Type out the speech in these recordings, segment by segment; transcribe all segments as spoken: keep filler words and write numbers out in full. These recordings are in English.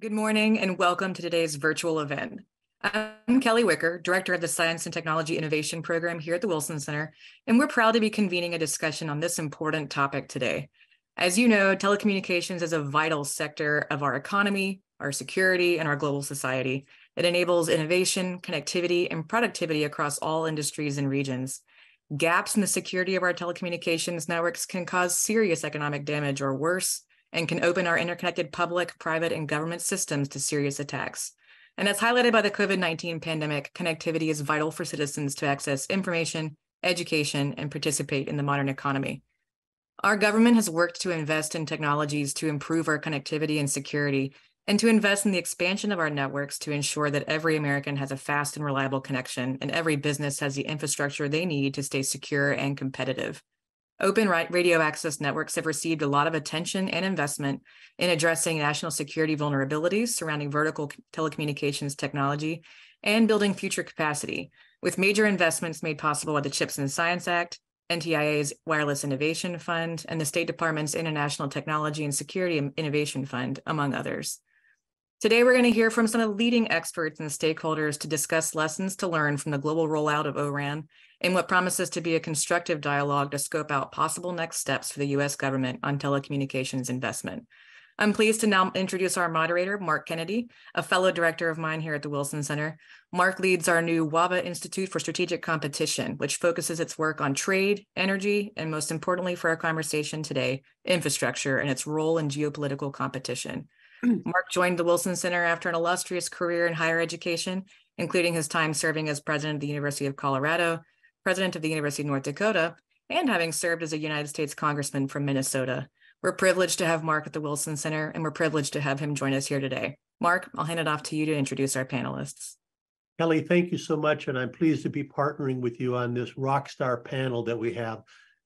Good morning and welcome to today's virtual event. I'm Kelly Wicker, Director of the Science and Technology Innovation Program here at the Wilson Center, and we're proud to be convening a discussion on this important topic today. As you know, telecommunications is a vital sector of our economy, our security, and our global society. It enables innovation, connectivity, and productivity across all industries and regions. Gaps in the security of our telecommunications networks can cause serious economic damage or worse, and can open our interconnected public, private, and government systems to serious attacks. And as highlighted by the COVID nineteen pandemic, connectivity is vital for citizens to access information, education, and participate in the modern economy. Our government has worked to invest in technologies to improve our connectivity and security, and to invest in the expansion of our networks to ensure that every American has a fast and reliable connection, and every business has the infrastructure they need to stay secure and competitive. Open radio access networks have received a lot of attention and investment in addressing national security vulnerabilities surrounding vertical telecommunications technology and building future capacity, with major investments made possible by the Chips and Science Act, N T I A's Wireless Innovation Fund, and the State Department's International Technology and Security Innovation Fund, among others. Today, we're going to hear from some of the leading experts and stakeholders to discuss lessons to learn from the global rollout of O RAN and what promises to be a constructive dialogue to scope out possible next steps for the U S government on telecommunications investment. I'm pleased to now introduce our moderator, Mark Kennedy, a fellow director of mine here at the Wilson Center. Mark leads our new WABA Institute for Strategic Competition, which focuses its work on trade, energy, and most importantly for our conversation today, infrastructure and its role in geopolitical competition. Mark joined the Wilson Center after an illustrious career in higher education, including his time serving as president of the University of Colorado, president of the University of North Dakota, and having served as a United States congressman from Minnesota. We're privileged to have Mark at the Wilson Center, and we're privileged to have him join us here today. Mark, I'll hand it off to you to introduce our panelists. Kelly, thank you so much, and I'm pleased to be partnering with you on this rock star panel that we have,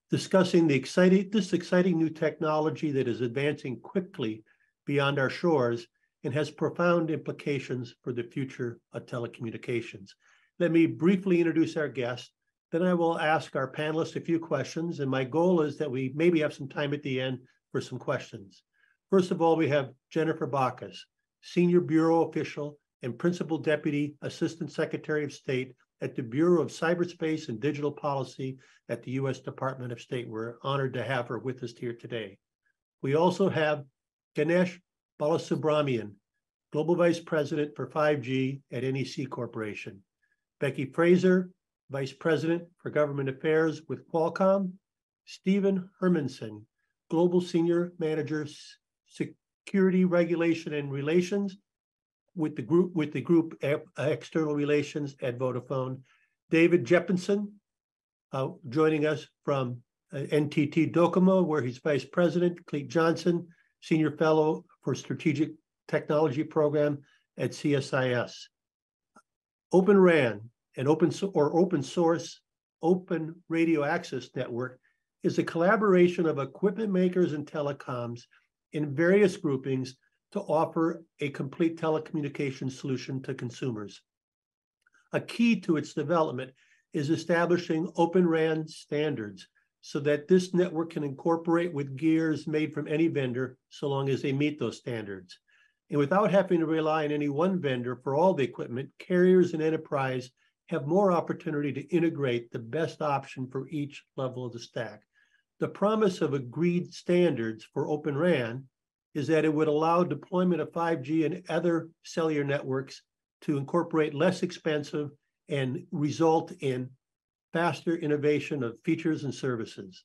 discussing the exciting, this exciting new technology that is advancing quickly beyond our shores and has profound implications for the future of telecommunications. Let me briefly introduce our guest, then I will ask our panelists a few questions, and my goal is that we maybe have some time at the end for some questions. First of all, we have Jennifer Bacchus, Senior Bureau Official and Principal Deputy Assistant Secretary of State at the Bureau of Cyberspace and Digital Policy at the U S Department of State. We're honored to have her with us here today. We also have Ganesh Balasubramanian, Global Vice President for five G at N E C Corporation. Becky Fraser, Vice President for Government Affairs with Qualcomm. Steven Hermanson, Global Senior Manager, Security Regulation and Relations with the group, with the group External Relations at Vodafone. David Jeppenson, uh, joining us from uh, N T T Docomo, where he's Vice President. Cleek Johnson, Senior Fellow for Strategic Technology Program at C S I S. Open R A N, an open so or open source open radio access network, is a collaboration of equipment makers and telecoms in various groupings to offer a complete telecommunication solution to consumers. A key to its development is establishing Open R A N standards, so that this network can incorporate with gears made from any vendor, so long as they meet those standards. And without having to rely on any one vendor for all the equipment, carriers and enterprise have more opportunity to integrate the best option for each level of the stack. The promise of agreed standards for Open R A N is that it would allow deployment of five G and other cellular networks to incorporate less expensive and result in faster innovation of features and services.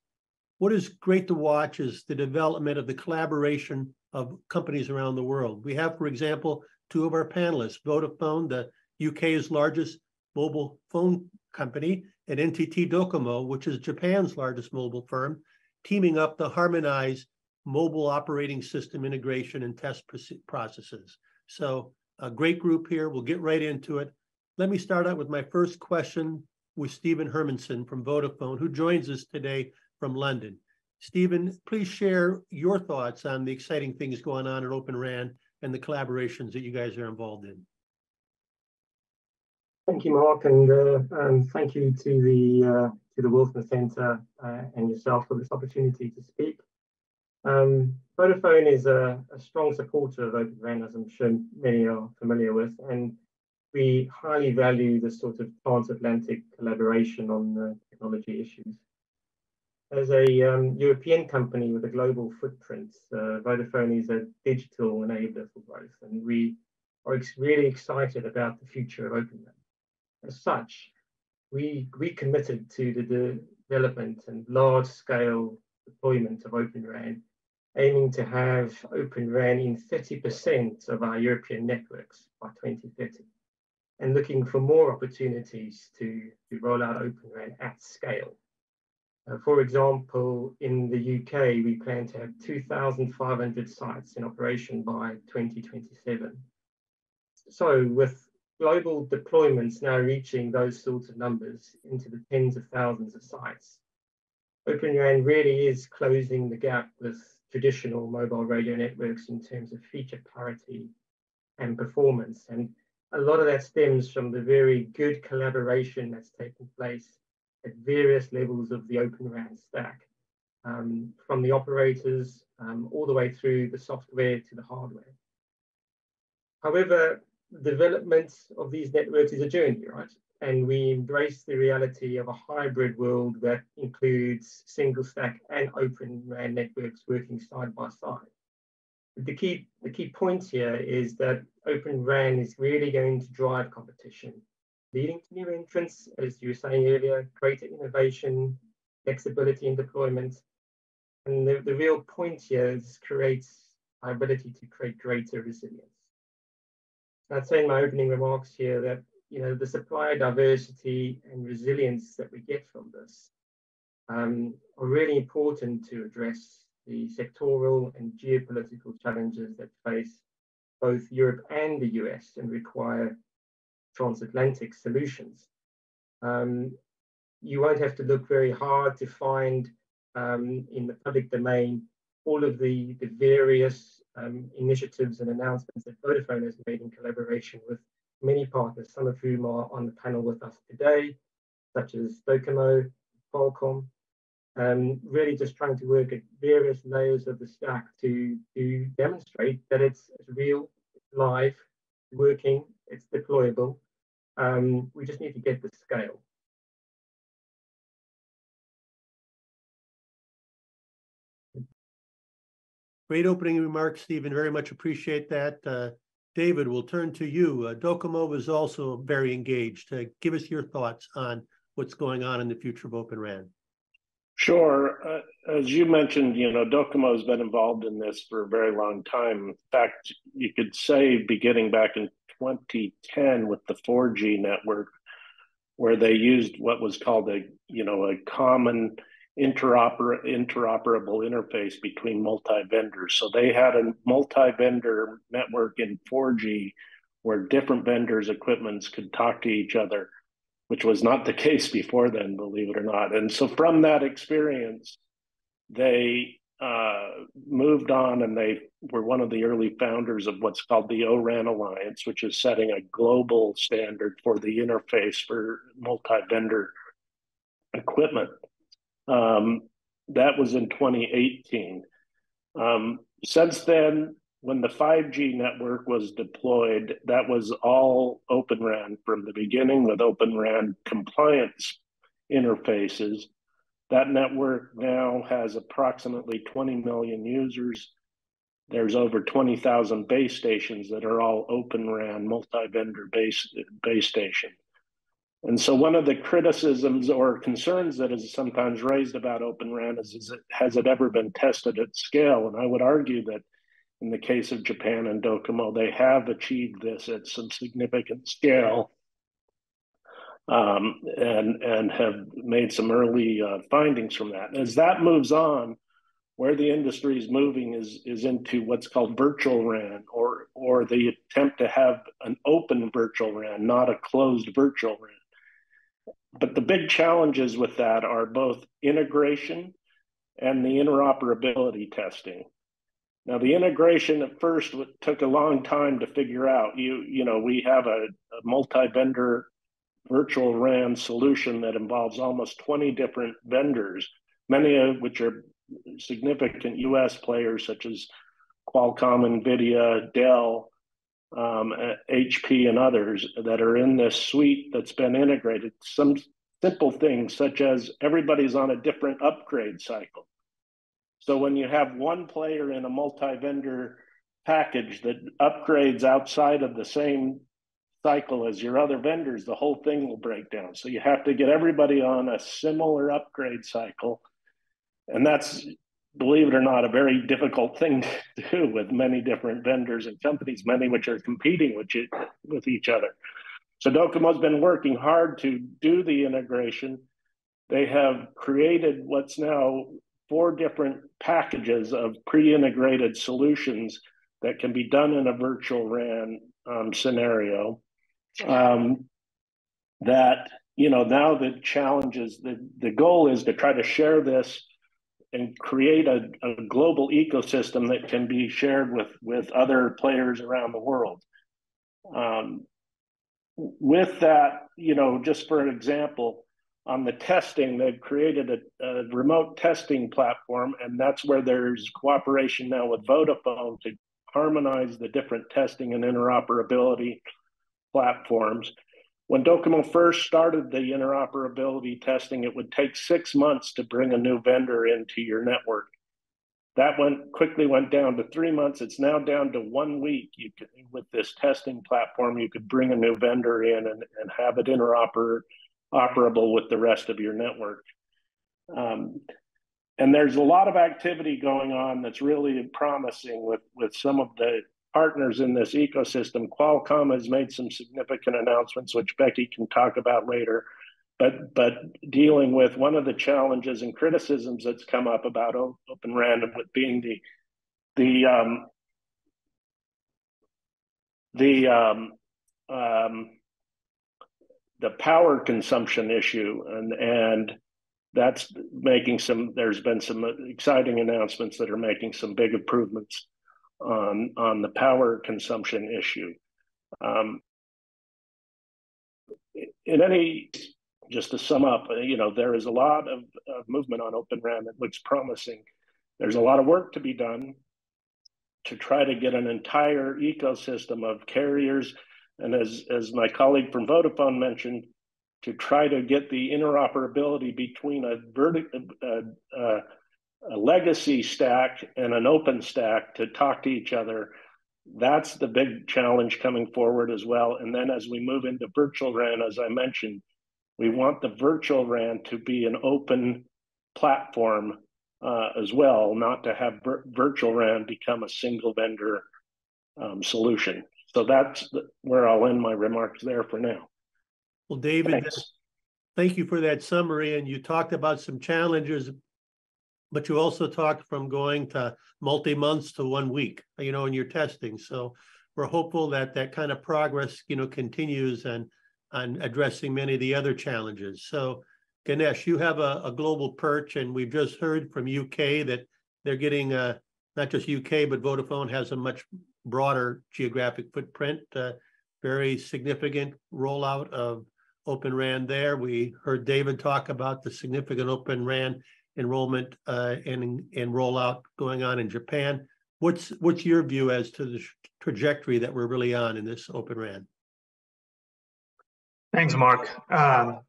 What is great to watch is the development of the collaboration of companies around the world. We have, for example, two of our panelists, Vodafone, the U K's largest mobile phone company, and N T T Docomo, which is Japan's largest mobile firm, teaming up to harmonize mobile operating system integration and test processes. So a great group here. We'll get right into it. Let me start out with my first question with Steven Hermanson from Vodafone, who joins us today from London. Steven, please share your thoughts on the exciting things going on at Open R A N and the collaborations that you guys are involved in. Thank you, Mark, and, uh, and thank you to the, uh, to the Wilson Center uh, and yourself for this opportunity to speak. Um, Vodafone is a, a strong supporter of Open RAN, as I'm sure many are familiar with, and we highly value this sort of transatlantic collaboration on uh, technology issues. As a um, European company with a global footprint, uh, Vodafone is a digital enabler for growth, and we are ex really excited about the future of Open RAN. As such, we we committed to the de development and large-scale deployment of Open RAN, aiming to have Open RAN in thirty percent of our European networks by twenty thirty, and looking for more opportunities to, to roll out Open RAN at scale. Uh, for example, in the U K, we plan to have two thousand five hundred sites in operation by twenty twenty-seven. So with global deployments now reaching those sorts of numbers into the tens of thousands of sites, Open RAN really is closing the gap with traditional mobile radio networks in terms of feature parity and performance. And a lot of that stems from the very good collaboration that's taken place at various levels of the Open RAN stack, um, from the operators um, all the way through the software to the hardware. However, development of these networks is a journey, right? And we embrace the reality of a hybrid world that includes single stack and Open RAN networks working side by side. But the key, the key point here is that Open RAN is really going to drive competition, leading to new entrants, as you were saying earlier, greater innovation, flexibility in deployment. And the, the real point here is creates our ability to create greater resilience. I'd say in my opening remarks here that, you know, the supplier diversity and resilience that we get from this um, are really important to address the sectoral and geopolitical challenges that face both Europe and the U S and require transatlantic solutions. Um, you won't have to look very hard to find um, in the public domain all of the, the various Um, initiatives and announcements that Vodafone has made in collaboration with many partners, some of whom are on the panel with us today, such as Docomo, Qualcomm, um, really just trying to work at various layers of the stack to, to demonstrate that it's, it's real, it's live, it's working, it's deployable. Um, we just need to get the scale. Great opening remarks, Steven. Very much appreciate that. Uh, David, we'll turn to you. Uh, Docomo was also very engaged. Uh, give us your thoughts on what's going on in the future of Open RAN. Sure. Uh, as you mentioned, you know, Docomo has been involved in this for a very long time. In fact, you could say beginning back in twenty ten with the four G network, where they used what was called a, you know, a common Interoper, interoperable interface between multi-vendors. So they had a multi-vendor network in four G where different vendors' equipments could talk to each other, which was not the case before then, believe it or not. And so from that experience, they uh, moved on, and they were one of the early founders of what's called the O RAN Alliance, which is setting a global standard for the interface for multi-vendor equipment. Um, that was in twenty eighteen. Um, since then, when the five G network was deployed, that was all Open RAN from the beginning with Open RAN compliance interfaces. That network now has approximately twenty million users. There's over twenty thousand base stations that are all Open RAN multi-vendor base, base stations. And so one of the criticisms or concerns that is sometimes raised about Open RAN is, is it, has it ever been tested at scale? And I would argue that in the case of Japan and Docomo, they have achieved this at some significant scale um, and, and have made some early uh, findings from that. As that moves on, where the industry is moving is, is into what's called virtual RAN, or, or the attempt to have an open virtual RAN, not a closed virtual RAN. But the big challenges with that are both integration and the interoperability testing. Now, the integration at first took a long time to figure out. You, you know, we have a, a multi-vendor virtual RAN solution that involves almost twenty different vendors, many of which are significant U S players such as Qualcomm, NVIDIA, Dell, um, H P, and others that are in this suite that's been integrated. Some simple things such as everybody's on a different upgrade cycle. So when you have one player in a multi-vendor package that upgrades outside of the same cycle as your other vendors, the whole thing will break down. So you have to get everybody on a similar upgrade cycle. And that's, believe it or not, a very difficult thing to do with many different vendors and companies, many which are competing with, you, with each other. So Docomo's been working hard to do the integration. They have created what's now four different packages of pre-integrated solutions that can be done in a virtual R A N um, scenario. Um, that, you know, now the challenge is, the, the goal is to try to share this and create a, a global ecosystem that can be shared with, with other players around the world. Um, with that, you know, just for an example, on the testing, they've created a, a remote testing platform, and that's where there's cooperation now with Vodafone to harmonize the different testing and interoperability platforms. When Docomo first started the interoperability testing, it would take six months to bring a new vendor into your network. That went quickly went down to three months. It's now down to one week. You could, with this testing platform, you could bring a new vendor in and, and have it interoperable with the rest of your network. Um, and there's a lot of activity going on that's really promising with, with some of the partners in this ecosystem. Qualcomm has made some significant announcements, which Becky can talk about later, but, but dealing with one of the challenges and criticisms that's come up about Open R A N with being the, the, um, the, um, um, the power consumption issue. And, and that's making some, there's been some exciting announcements that are making some big improvements on on the power consumption issue. Um, in any, just to sum up, you know, there is a lot of, of movement on Open R A N that looks promising. There's a lot of work to be done to try to get an entire ecosystem of carriers, and as, as my colleague from Vodafone mentioned, to try to get the interoperability between a vertical, uh, uh, a legacy stack and an open stack to talk to each other. That's the big challenge coming forward as well. And then as we move into virtual R A N, as I mentioned, we want the virtual R A N to be an open platform uh, as well, not to have virtual R A N become a single vendor um, solution. So that's the, where I'll end my remarks there for now. Well, David, thank you for that summary. And you talked about some challenges, but you also talked from going to multi-months to one week, you know, in your testing. So we're hopeful that that kind of progress, you know, continues and on addressing many of the other challenges. So Ganesh, you have a, a global perch, and we've just heard from U K that they're getting, uh, not just U K, but Vodafone has a much broader geographic footprint, uh, very significant rollout of Open R A N there. We heard David talk about the significant Open R A N enrollment uh, and, and rollout going on in Japan. What's, what's your view as to the trajectory that we're really on in this Open R A N? Thanks, Mark. Um,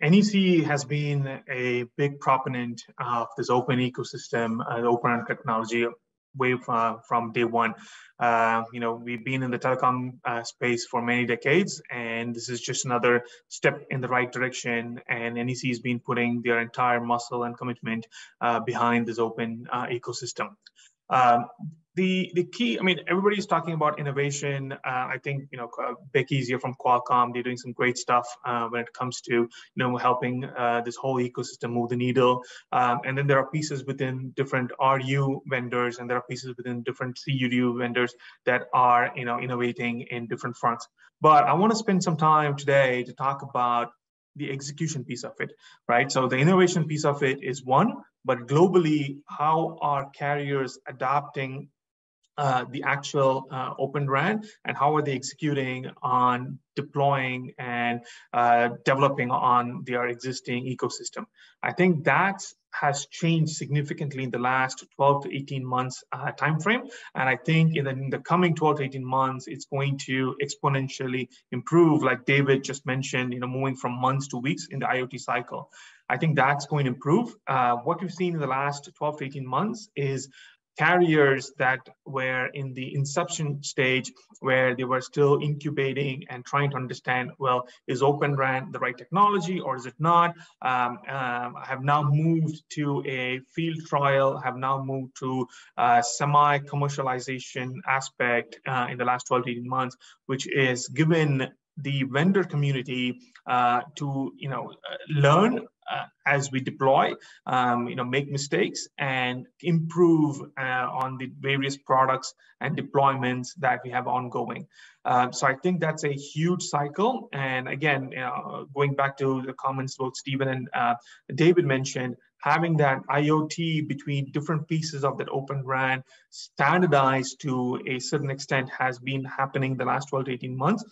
N E C has been a big proponent of this open ecosystem, uh, Open R A N technology, way uh, from day one. Uh, you know, we've been in the telecom uh, space for many decades, and this is just another step in the right direction. And N E C has been putting their entire muscle and commitment uh, behind this open uh, ecosystem. Um, the the key, I mean, everybody's talking about innovation. Uh, I think, you know, uh, Becky's here from Qualcomm. They're doing some great stuff uh, when it comes to, you know, helping uh, this whole ecosystem move the needle. Um, and then there are pieces within different R U vendors, and there are pieces within different C U D vendors that are, you know, innovating in different fronts. But I want to spend some time today to talk about the execution piece of it, right? So the innovation piece of it is one, but globally, how are carriers adopting Uh, the actual uh, Open R A N, and how are they executing on deploying and uh, developing on their existing ecosystem? I think that's has changed significantly in the last twelve to eighteen months uh, time frame. And I think in the, in the coming twelve to eighteen months, it's going to exponentially improve, like David just mentioned, you know, moving from months to weeks in the IoT cycle. I think that's going to improve. Uh, what we've seen in the last twelve to eighteen months is carriers that were in the inception stage, where they were still incubating and trying to understand, well, is Open RAN the right technology or is it not? Um, um, have now moved to a field trial, have now moved to uh, semi-commercialization aspect uh, in the last twelve to eighteen months, which is given the vendor community uh, to you know learn uh, as we deploy, um, you know make mistakes and improve uh, on the various products and deployments that we have ongoing. Um, so I think that's a huge cycle. And again, you know, going back to the comments both Stephen and uh, David mentioned, having that IoT between different pieces of that Open RAN standardized to a certain extent has been happening the last twelve to eighteen months.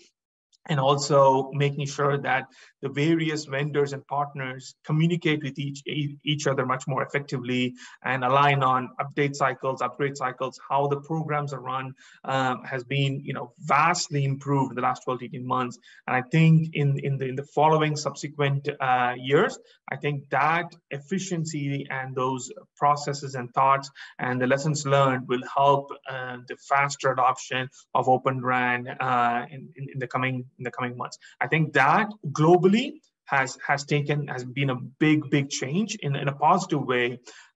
And also making sure that the various vendors and partners communicate with each each other much more effectively and align on update cycles, upgrade cycles, how the programs are run um, has been you know vastly improved in the last twelve to eighteen months. And I think in in the in the following subsequent uh, years, I think that efficiency and those processes and thoughts and the lessons learned will help uh, the faster adoption of Open RAN uh, in, in in the coming. in the coming months. I think that globally has has taken has been a big big change in, in a positive way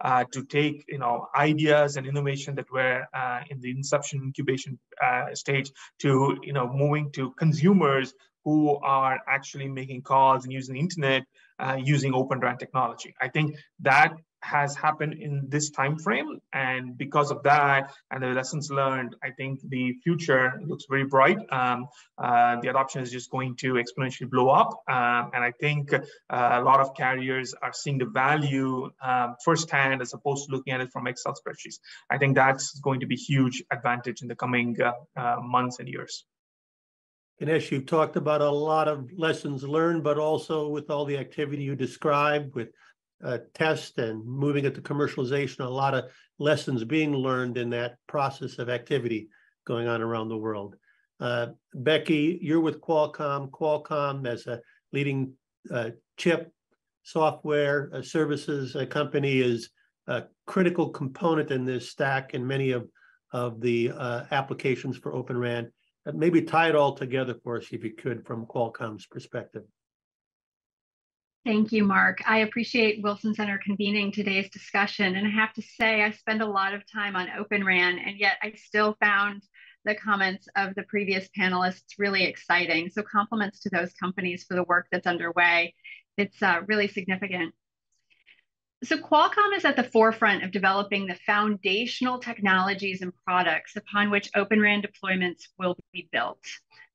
uh, to take you know ideas and innovation that were uh, in the inception incubation uh, stage to you know moving to consumers who are actually making calls and using the internet uh, using Open RAN technology. I think that has happened in this time frame, and because of that and the lessons learned, I think the future looks very bright. Um, uh, the adoption is just going to exponentially blow up, um, and I think uh, a lot of carriers are seeing the value um, firsthand as opposed to looking at it from Excel spreadsheets. I think that's going to be a huge advantage in the coming uh, uh, months and years. Ganesh, you've talked about a lot of lessons learned, but also with all the activity you described with Uh, test and moving it to commercialization, a lot of lessons being learned in that process of activity going on around the world. Uh, Becky, you're with Qualcomm. Qualcomm as a leading uh, chip software uh, services uh, company is a critical component in this stack and many of, of the uh, applications for Open RAN. Uh, maybe tie it all together for us if you could from Qualcomm's perspective. Thank you, Mark. I appreciate Wilson Center convening today's discussion. And I have to say, I spend a lot of time on Open RAN, and yet I still found the comments of the previous panelists really exciting. So compliments to those companies for the work that's underway. It's uh, really significant. So Qualcomm is at the forefront of developing the foundational technologies and products upon which Open RAN deployments will be built.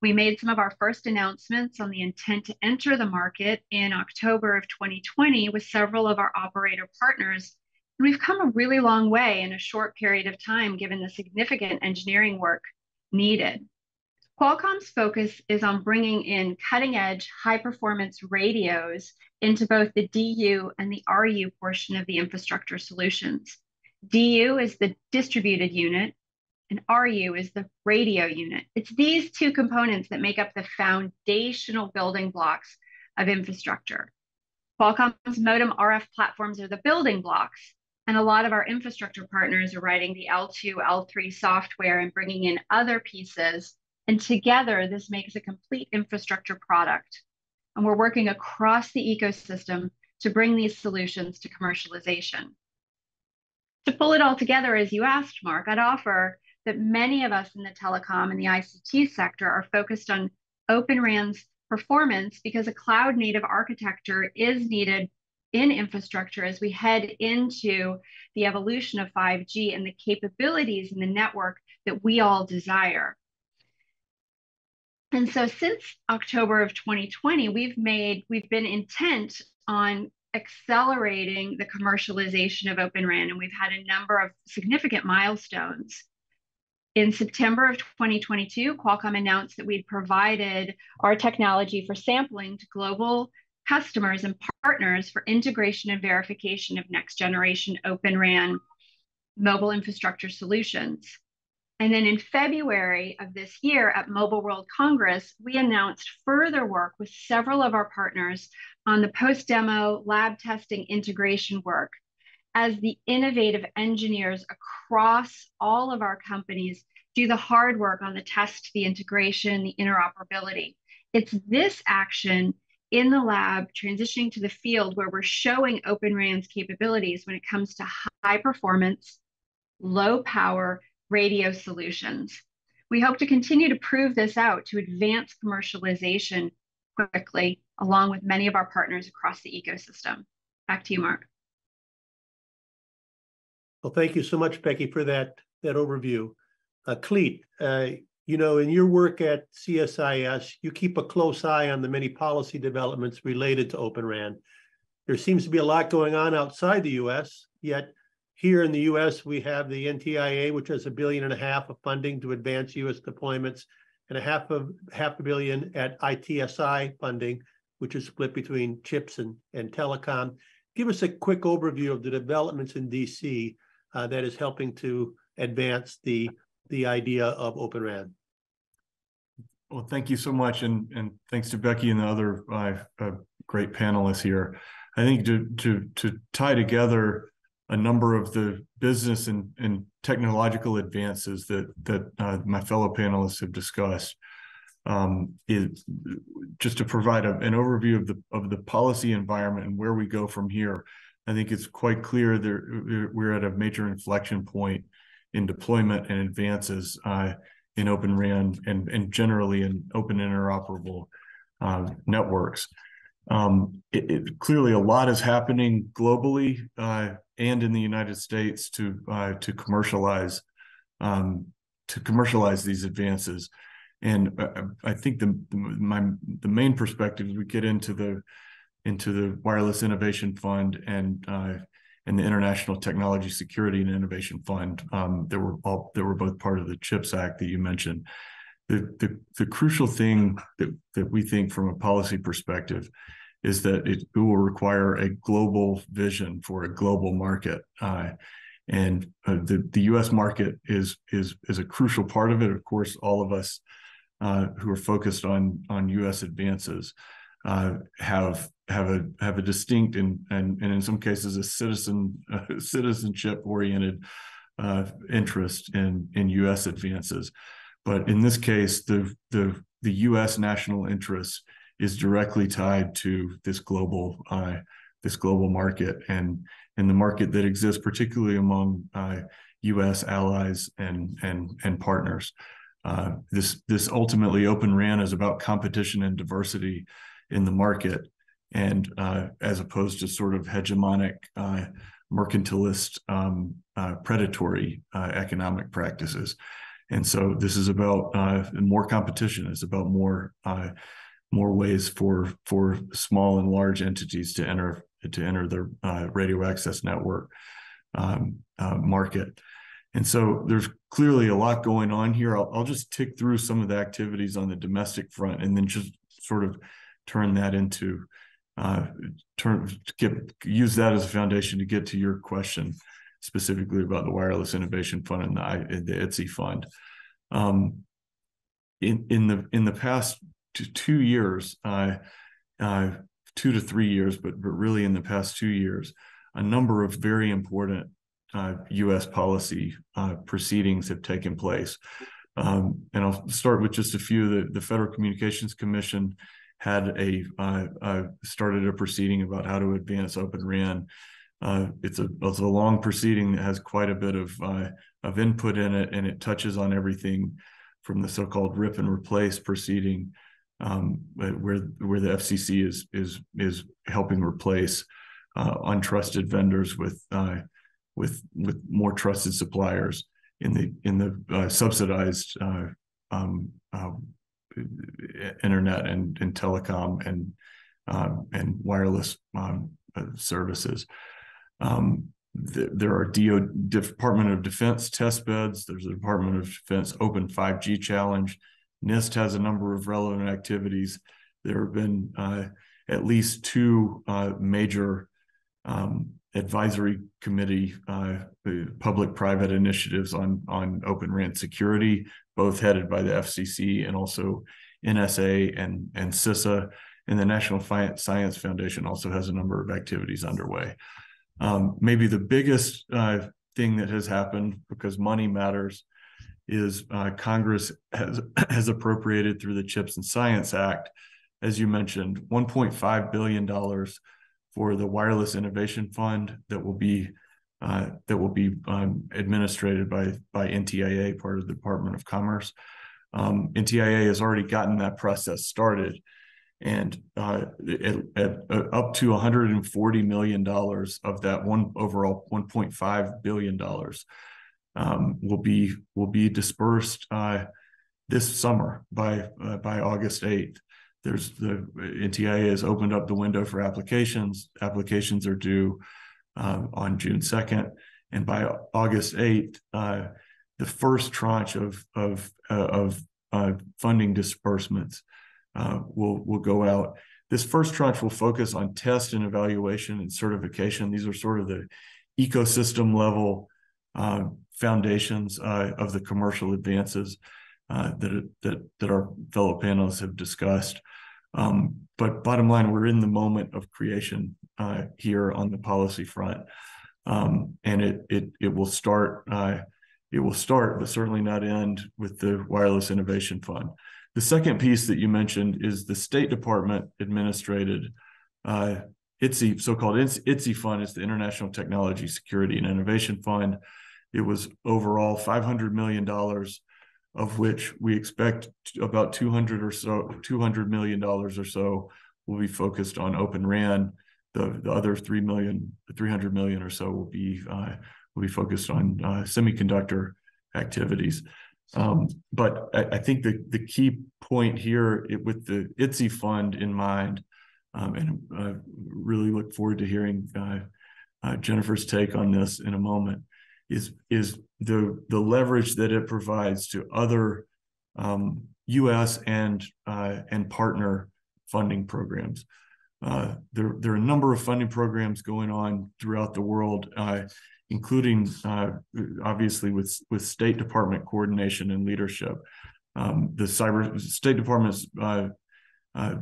We made some of our first announcements on the intent to enter the market in October of twenty twenty with several of our operator partners. And we've come a really long way in a short period of time, given the significant engineering work needed. Qualcomm's focus is on bringing in cutting-edge, high-performance radios into both the D U and the R U portion of the infrastructure solutions. D U is the distributed unit, and R U is the radio unit. It's these two components that make up the foundational building blocks of infrastructure. Qualcomm's modem R F platforms are the building blocks, and a lot of our infrastructure partners are writing the L two, L three software and bringing in other pieces, and together this makes a complete infrastructure product. And we're working across the ecosystem to bring these solutions to commercialization. To pull it all together, as you asked, Mark, I'd offer that many of us in the telecom and the I C T sector are focused on Open RAN's performance because a cloud-native architecture is needed in infrastructure as we head into the evolution of five G and the capabilities in the network that we all desire. And so since October of twenty twenty, we've made, we've been intent on accelerating the commercialization of Open RAN, and we've had a number of significant milestones. In September of twenty twenty-two, Qualcomm announced that we'd provided our technology for sampling to global customers and partners for integration and verification of next generation Open RAN mobile infrastructure solutions. And then in February of this year at Mobile World Congress, we announced further work with several of our partners on the post-demo lab testing integration work as the innovative engineers across all of our companies do the hard work on the test, the integration, the interoperability. It's this action in the lab, transitioning to the field, where we're showing Open RAN's capabilities when it comes to high performance, low power radio solutions. We hope to continue to prove this out to advance commercialization quickly, along with many of our partners across the ecosystem. Back to you, Mark. Well, thank you so much, Becky, for that, that overview. Uh, Cleet, uh, you know, in your work at C S I S, you keep a close eye on the many policy developments related to Open RAN. There seems to be a lot going on outside the U S, yet here in the U S, we have the N T I A, which has a billion and a half of funding to advance U S deployments, and a half of half a billion at I T S I funding, which is split between chips and, and telecom. Give us a quick overview of the developments in D C uh, that is helping to advance the the idea of Open RAN. Well, thank you so much, and and thanks to Becky and the other uh, uh, great panelists here. I think to to to tie together a number of the business and, and technological advances that that uh, my fellow panelists have discussed, um, is just to provide a, an overview of the of the policy environment and where we go from here. I think it's quite clear that we're at a major inflection point in deployment and advances uh, in Open RAN and, and generally in open interoperable uh, networks. Um, it, it, clearly, a lot is happening globally uh, and in the United States to uh, to commercialize um, to commercialize these advances. And uh, I think the my the main perspective we get into the into the Wireless Innovation Fund and Uh, and the International Technology Security and Innovation Fund um, that were all that were both part of the CHIPS Act that you mentioned. The, the, the crucial thing that, that we think from a policy perspective is that it, it will require a global vision for a global market. Uh, and uh, the, the U S market is, is, is a crucial part of it. Of course, all of us uh, who are focused on, on U S advances uh, have have a have a distinct and and, and in some cases a citizen uh, citizenship oriented uh, interest in in U S advances, but in this case the the the U S national interest is directly tied to this global uh, this global market and and the market that exists particularly among uh, U S allies and and and partners. Uh, this this ultimately Open RAN is about competition and diversity in the market. And uh, as opposed to sort of hegemonic, uh, mercantilist, um, uh, predatory uh, economic practices, and so this is about uh, more competition. It's about more uh, more ways for for small and large entities to enter to enter their uh, radio access network um, uh, market. And so there's clearly a lot going on here. I'll, I'll just tick through some of the activities on the domestic front, and then just sort of turn that into. Uh, turn, get, use that as a foundation to get to your question specifically about the Wireless Innovation Fund and the, and the I T S I Fund. Um, in in the in the past two years, uh, uh, two to three years, but but really in the past two years, a number of very important uh, U S policy uh, proceedings have taken place, um, and I'll start with just a few. The, the Federal Communications Commission had a uh, uh, started a proceeding about how to advance Open RAN. Uh, it's a it's a long proceeding that has quite a bit of uh, of input in it, and it touches on everything from the so-called rip and replace proceeding, um, where where the F C C is is is helping replace uh, untrusted vendors with uh, with with more trusted suppliers in the in the uh, subsidized Uh, um, uh, internet and, and telecom and um, and wireless um, uh, services. Um, th there are D O Department of Defense test beds. There's the Department of Defense Open five G Challenge. NIST has a number of relevant activities. There have been uh, at least two uh, major um, advisory committee uh, public-private initiatives on, on Open RAN security, both headed by the F C C and also N S A and, and CISA. And the National Science Foundation also has a number of activities underway. Um, maybe the biggest uh, thing that has happened, because money matters, is uh, Congress has, has appropriated through the Chips and Science Act, as you mentioned, one point five billion dollars for the Wireless Innovation Fund that will be uh, that will be um, administrated by by N T I A, part of the Department of Commerce. Um, N T I A has already gotten that process started, and uh, at, at, uh, up to one hundred forty million dollars of that one overall one point five billion dollars um, will be will be dispersed uh, this summer by uh, by August eighth. There's the N T I A has opened up the window for applications. Applications are due uh, on June second, and by August eighth, uh, the first tranche of of uh, of uh, funding disbursements Uh, will will go out. This first tranche will focus on test and evaluation and certification. These are sort of the ecosystem level uh, foundations uh, of the commercial advances uh, that that that our fellow panelists have discussed. Um, but bottom line, we're in the moment of creation uh, here on the policy front, um, and it it it will start. Uh, it will start, but certainly not end with the Wireless Innovation Fund. The second piece that you mentioned is the State Department administrated uh, I T S I, so-called I T S I fund. It's the International Technology Security and Innovation Fund. It was overall five hundred million dollars, of which we expect about two hundred or so, two hundred million dollars or so will be focused on Open RAN. The, the other three million, three hundred million dollars or so will be uh, will be focused on uh, semiconductor activities. Um, but I, I think the, the key point here it, with the I T S I fund in mind, um, and I really look forward to hearing uh, uh, Jennifer's take on this in a moment, is is the, the leverage that it provides to other um, U S and uh, and partner funding programs. Uh, there, there are a number of funding programs going on throughout the world, uh, including uh, obviously with with State Department coordination and leadership. Um, the cyber State Department's uh, uh,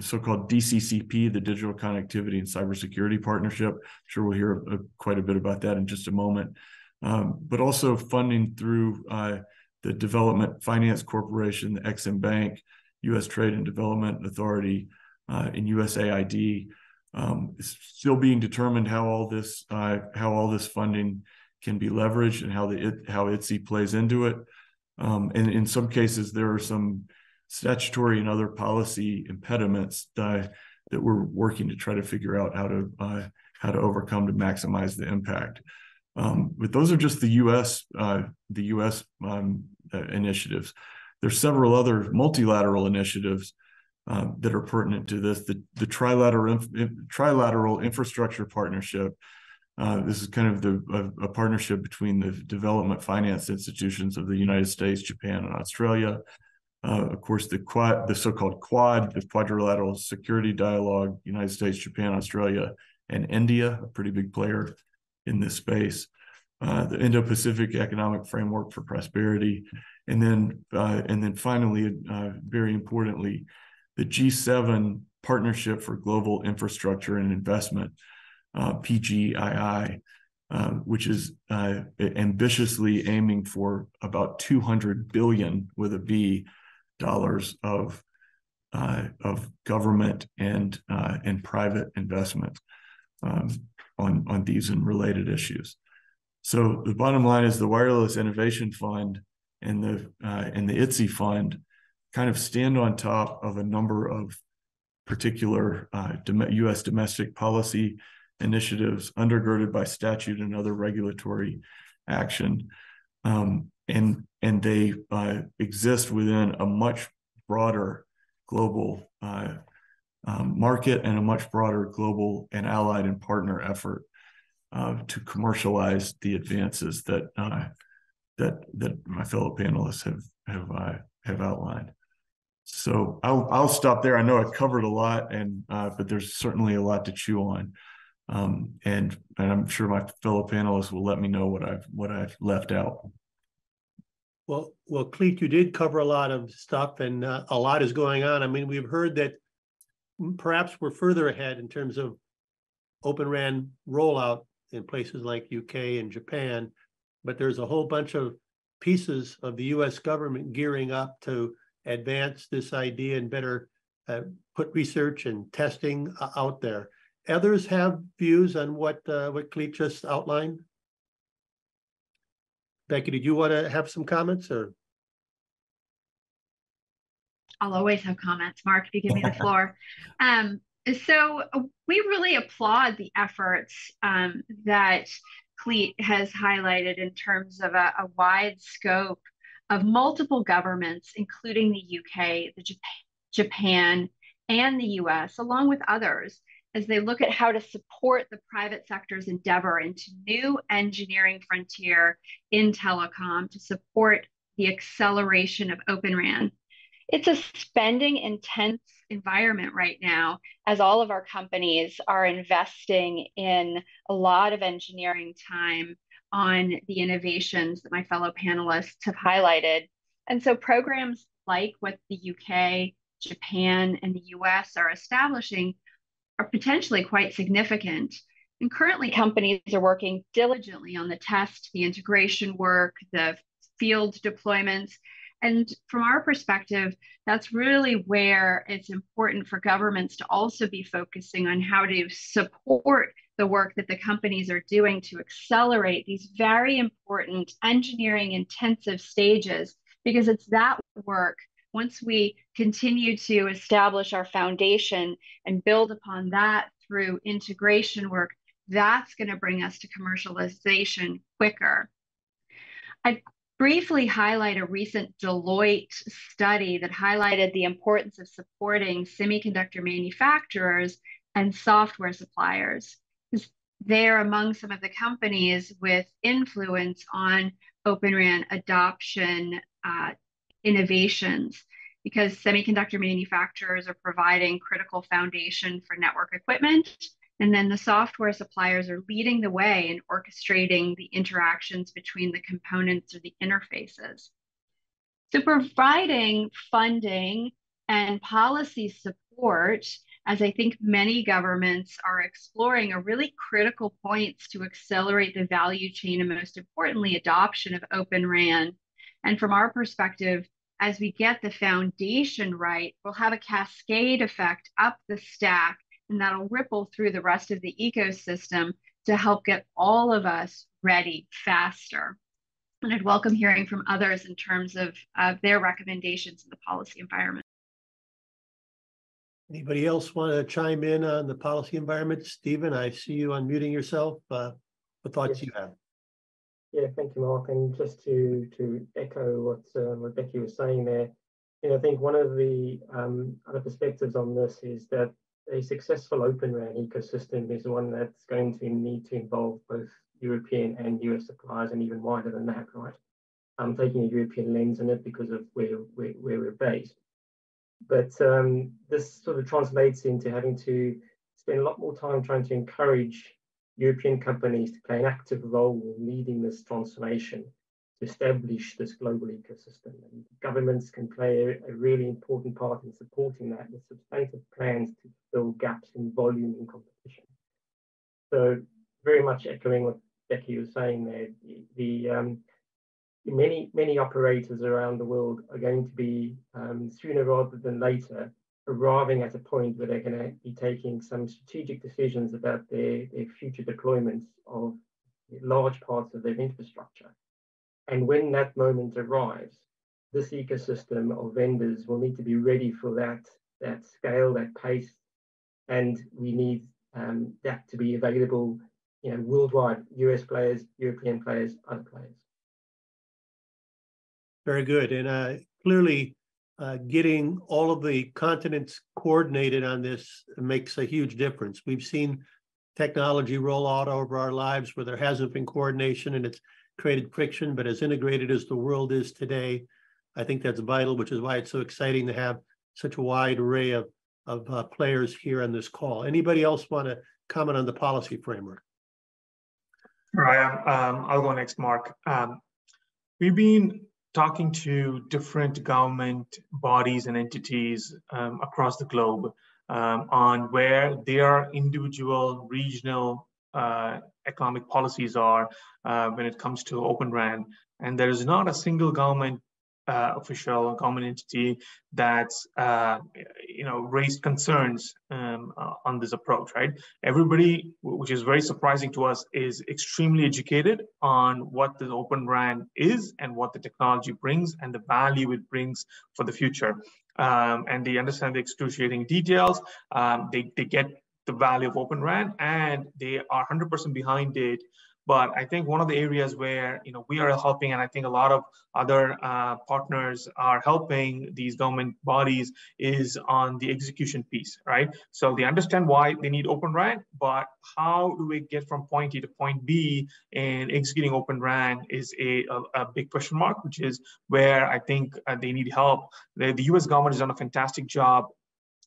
so-called D C C P, the Digital Connectivity and Cybersecurity Partnership. I'm sure we'll hear a, a, quite a bit about that in just a moment. Um, but also funding through uh, the Development Finance Corporation, the Ex-Im Bank, U S Trade and Development Authority, uh, and U S A I D. Um, it's still being determined how all this uh, how all this funding can be leveraged and how the it, how I T S I plays into it. Um, and in some cases, there are some statutory and other policy impediments that, that we're working to try to figure out how to uh, how to overcome to maximize the impact. Um, but those are just the U S uh, the U S um, uh, initiatives. There's several other multilateral initiatives Uh, that are pertinent to this. The, the trilateral, trilateral infrastructure partnership. Uh, this is kind of the a, a partnership between the development finance institutions of the United States, Japan, and Australia. Uh, of course, the quad, the so-called Quad, the Quadrilateral Security Dialogue, United States, Japan, Australia, and India, a pretty big player in this space. Uh, the Indo-Pacific Economic Framework for Prosperity, and then uh, and then finally, uh, very importantly, the G seven Partnership for Global Infrastructure and Investment, uh, P G I I, uh, which is uh, ambitiously aiming for about two hundred billion dollars with a B dollars of uh, of government and uh, and private investment um, on on these and related issues. So the bottom line is the Wireless Innovation Fund and the uh, and the I T S I Fund kind of stand on top of a number of particular uh, U S domestic policy initiatives undergirded by statute and other regulatory action, um, and and they uh, exist within a much broader global uh, um, market and a much broader global and allied and partner effort uh, to commercialize the advances that uh, that that my fellow panelists have have uh, have outlined. So I'll, I'll stop there. I know I covered a lot, and uh, but there's certainly a lot to chew on. Um, and, and I'm sure my fellow panelists will let me know what I've what I've left out. Well, well, Cleet, you did cover a lot of stuff, and uh, a lot is going on. I mean, we've heard that perhaps we're further ahead in terms of Open RAN rollout in places like U K and Japan, but there's a whole bunch of pieces of the U S government gearing up to advance this idea and better uh, put research and testing uh, out there. Others have views on what uh, what Cleet just outlined. Becky, did you want to have some comments, or? I'll always have comments, Mark, if you give me the floor. Um, so we really applaud the efforts um, that Cleet has highlighted in terms of a, a wide scope of multiple governments, including the U K, the Jap Japan, and the U S, along with others, as they look at how to support the private sector's endeavor into new engineering frontier in telecom to support the acceleration of Open RAN. It's a spending intense environment right now, as all of our companies are investing in a lot of engineering time on the innovations that my fellow panelists have highlighted. And so programs like what the U K, Japan, and the U S are establishing are potentially quite significant. And currently companies are working diligently on the test, the integration work, the field deployments. And from our perspective, that's really where it's important for governments to also be focusing on how to support the work that the companies are doing to accelerate these very important engineering intensive stages, because it's that work. Once we continue to establish our foundation and build upon that through integration work, that's going to bring us to commercialization quicker. I'd briefly highlight a recent Deloitte study that highlighted the importance of supporting semiconductor manufacturers and software suppliers, because they're among some of the companies with influence on Open RAN adoption uh, innovations, because semiconductor manufacturers are providing critical foundation for network equipment, and then the software suppliers are leading the way in orchestrating the interactions between the components or the interfaces. So providing funding and policy support, as I think many governments are exploring, are really critical points to accelerate the value chain and, most importantly, adoption of Open RAN. And from our perspective, as we get the foundation right, we'll have a cascade effect up the stack, and that'll ripple through the rest of the ecosystem to help get all of us ready faster. And I'd welcome hearing from others in terms of uh, their recommendations in the policy environment. Anybody else want to chime in on the policy environment? Steven, I see you unmuting yourself. Uh, what thoughts do you have? Yeah, thank you, Mark. And just to to echo what, uh, what Becky was saying there, you know, I think one of the um, other perspectives on this is that a successful Open RAN ecosystem is one that's going to need to involve both European and U S suppliers, and even wider than that, right? I'm taking a European lens in it because of where where, where we're based, but um, this sort of translates into having to spend a lot more time trying to encourage European companies to play an active role in leading this transformation to establish this global ecosystem. And governments can play a, a really important part in supporting that with substantive plans to fill gaps in volume and competition. So very much echoing what Becky was saying there, the um, many, many operators around the world are going to be, um, sooner rather than later, arriving at a point where they're going to be taking some strategic decisions about their, their future deployments of large parts of their infrastructure. And when that moment arrives, this ecosystem of vendors will need to be ready for that, that scale, that pace, and we need um, that to be available, you know, worldwide, U S players, European players, other players. Very good. And uh, clearly, Uh, getting all of the continents coordinated on this makes a huge difference. We've seen technology roll out over our lives where there hasn't been coordination, and it's created friction, but as integrated as the world is today, I think that's vital, which is why it's so exciting to have such a wide array of, of uh, players here on this call. Anybody else want to comment on the policy framework? Right, um, I'll go next, Mark. Um, we've been talking to different government bodies and entities um, across the globe um, on where their individual regional uh, economic policies are uh, when it comes to Open RAN. And there is not a single government uh, official, government entity that's uh, you know, raised concerns um, uh, on this approach, right? Everybody, which is very surprising to us, is extremely educated on what the Open RAN is and what the technology brings and the value it brings for the future. Um, and they understand the excruciating details. Um, they, they get the value of Open RAN and they are one hundred percent behind it. But I think one of the areas where you know we are helping, and I think a lot of other uh, partners are helping these government bodies, is on the execution piece, right? So they understand why they need Open RAN, but how do we get from point A to point B in executing Open RAN is a, a, a big question mark, which is where I think uh, they need help. The, the U S government has done a fantastic job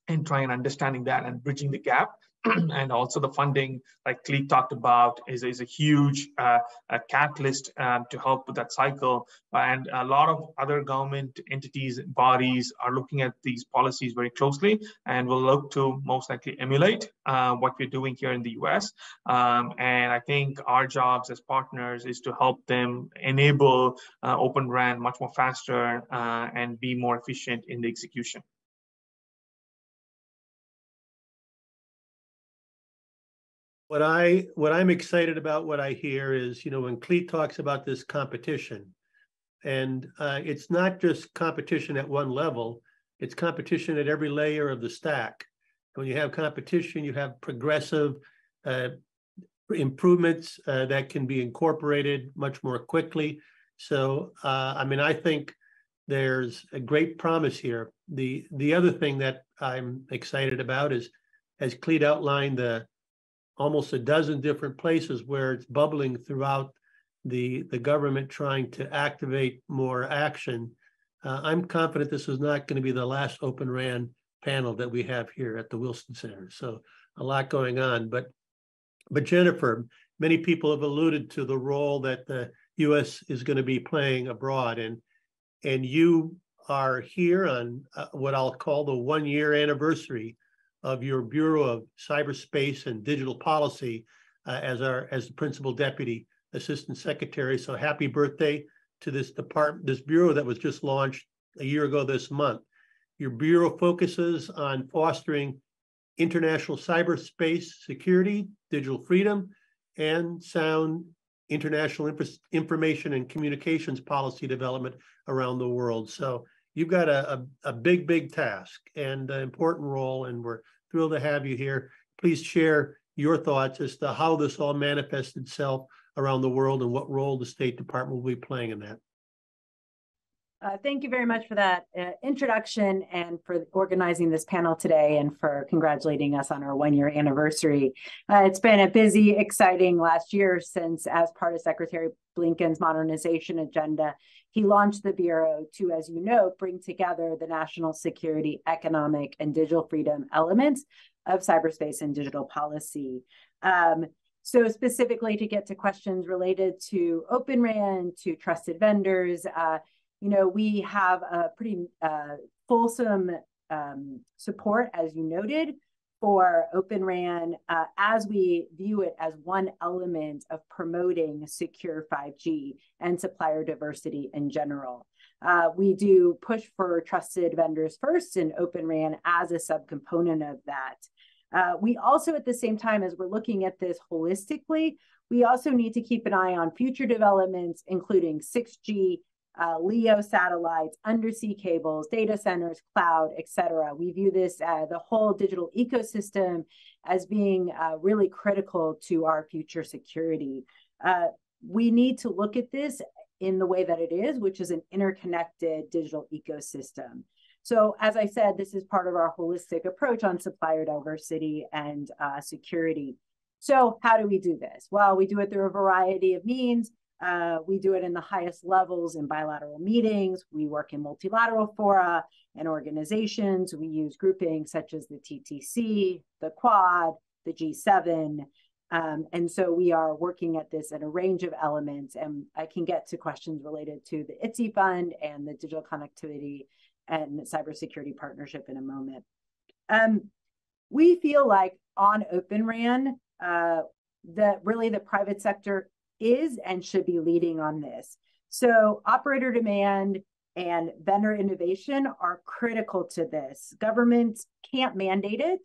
in trying and understanding that and bridging the gap. And also the funding, like Kelly talked about, is, is a huge uh, a catalyst uh, to help with that cycle. And a lot of other government entities, bodies are looking at these policies very closely and will look to most likely emulate uh, what we're doing here in the U S. Um, and I think our jobs as partners is to help them enable uh, Open RAN much more faster uh, and be more efficient in the execution. What I what I'm excited about, what I hear is, you know, when Kelly talks about this competition, and uh, it's not just competition at one level, it's competition at every layer of the stack. When you have competition, you have progressive uh, improvements uh, that can be incorporated much more quickly. So, uh, I mean, I think there's a great promise here. The the other thing that I'm excited about is, as Kelly outlined, the almost a dozen different places where it's bubbling throughout the, the government trying to activate more action. Uh, I'm confident this is not going to be the last Open RAN panel that we have here at the Wilson Center. So a lot going on. But, but Jennifer, many people have alluded to the role that the U S is going to be playing abroad. And, and you are here on uh, what I'll call the one-year anniversary of your Bureau of Cyberspace and Digital Policy uh, as our as the Principal Deputy Assistant Secretary. So happy birthday to this department, this bureau that was just launched a year ago this month. Your bureau focuses on fostering international cyberspace security, digital freedom, and sound international inf information and communications policy development around the world. So you've got a, a, a big, big task and an important role, and we're thrilled to have you here. Please share your thoughts as to how this all manifests itself around the world and what role the State Department will be playing in that. Uh, thank you very much for that uh, introduction and for organizing this panel today and for congratulating us on our one-year anniversary. Uh, it's been a busy, exciting last year since, as part of Secretary Blinken's modernization agenda, he launched the Bureau to, as you know, bring together the national security, economic, and digital freedom elements of cyberspace and digital policy. Um, so specifically to get to questions related to Open RAN, to trusted vendors, uh, you know, we have a pretty uh, fulsome um, support, as you noted, for Open RAN uh, as we view it as one element of promoting secure five G and supplier diversity in general. Uh, we do push for trusted vendors first and Open RAN as a subcomponent of that. Uh, we also, at the same time as we're looking at this holistically, we also need to keep an eye on future developments, including six G, Uh, LEO satellites, undersea cables, data centers, cloud, et cetera. We view this, uh, the whole digital ecosystem, as being uh, really critical to our future security. Uh, we need to look at this in the way that it is, which is an interconnected digital ecosystem. So as I said, this is part of our holistic approach on supplier diversity and uh, security. So how do we do this? Well, we do it through a variety of means. Uh, we do it in the highest levels in bilateral meetings. We work in multilateral fora and organizations. We use groupings such as the T T C, the Quad, the G seven. Um, and so we are working at this at a range of elements. And I can get to questions related to the I T S I Fund and the Digital Connectivity and Cybersecurity Partnership in a moment. Um, we feel like on Open RAN, uh, that really the private sector is and should be leading on this. So operator demand and vendor innovation are critical to this. Governments can't mandate it.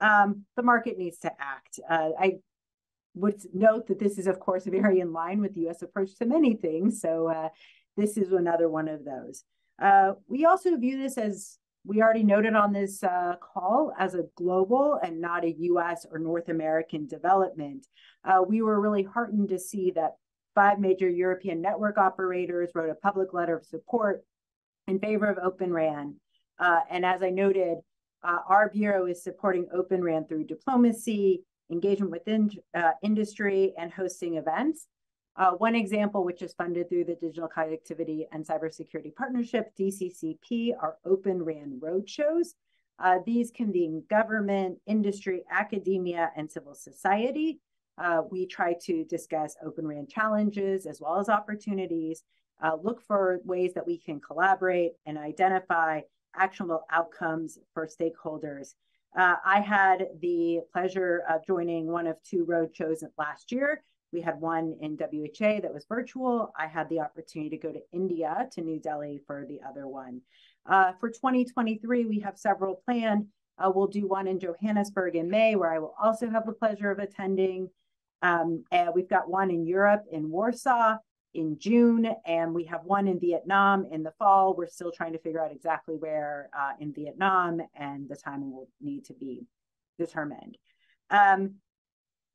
Um, the market needs to act. Uh, I would note that this is, of course, very in line with the U S approach to many things. So uh, this is another one of those. Uh, we also view this as, we already noted on this uh, call, as a global and not a U S or North American development. Uh, we were really heartened to see that five major European network operators wrote a public letter of support in favor of Open RAN. Uh, and as I noted, uh, our Bureau is supporting Open RAN through diplomacy, engagement within uh, industry, and hosting events. Uh, one example, which is funded through the Digital Connectivity and Cybersecurity Partnership, D C C P, are Open RAN roadshows. Uh, these convene government, industry, academia, and civil society. Uh, we try to discuss Open RAN challenges as well as opportunities, uh, look for ways that we can collaborate and identify actionable outcomes for stakeholders. Uh, I had the pleasure of joining one of two roadshows last year. We had one in W H A that was virtual. I had the opportunity to go to India, to New Delhi, for the other one. Uh, for twenty twenty-three, we have several planned. Uh, we'll do one in Johannesburg in May, where I will also have the pleasure of attending. Um, and we've got one in Europe, in Warsaw, in June, and we have one in Vietnam in the fall. We're still trying to figure out exactly where uh, in Vietnam, and the timing will need to be determined. Um,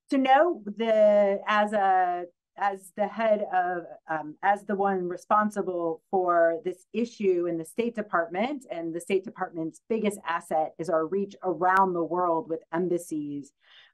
To know the as a as the head of um, as the one responsible for this issue in the State Department, and the State Department's biggest asset is our reach around the world with embassies.